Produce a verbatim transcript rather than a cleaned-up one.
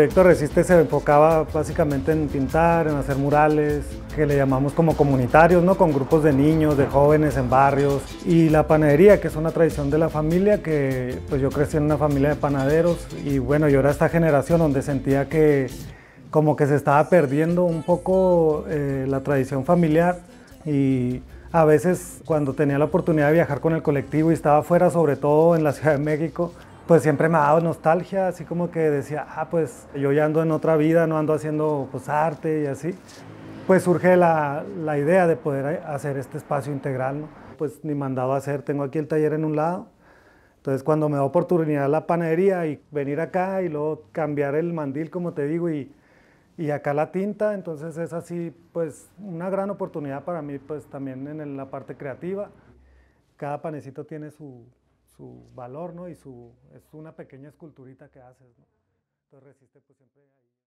proyecto Resiste se enfocaba básicamente en pintar, en hacer murales, que le llamamos como comunitarios, ¿no? Con grupos de niños, de jóvenes en barrios. Y la panadería, que es una tradición de la familia, que pues yo crecí en una familia de panaderos y bueno, yo era esta generación donde sentía que como que se estaba perdiendo un poco eh, la tradición familiar. Y a veces cuando tenía la oportunidad de viajar con el colectivo y estaba afuera, sobre todo en la Ciudad de México, pues siempre me ha dado nostalgia, así como que decía, ah, pues yo ya ando en otra vida, no ando haciendo pues arte y así. Pues surge la, la idea de poder hacer este espacio integral, ¿no? Pues ni mandado a hacer, tengo aquí el taller en un lado, entonces cuando me da oportunidad la panadería y venir acá y luego cambiar el mandil, como te digo, y, y acá la tinta, entonces es así, pues una gran oportunidad para mí, pues también en la parte creativa. Cada panecito tiene su... su valor, ¿no? Y su, es una pequeña esculturita que haces, ¿no? Entonces Resiste pues siempre ahí.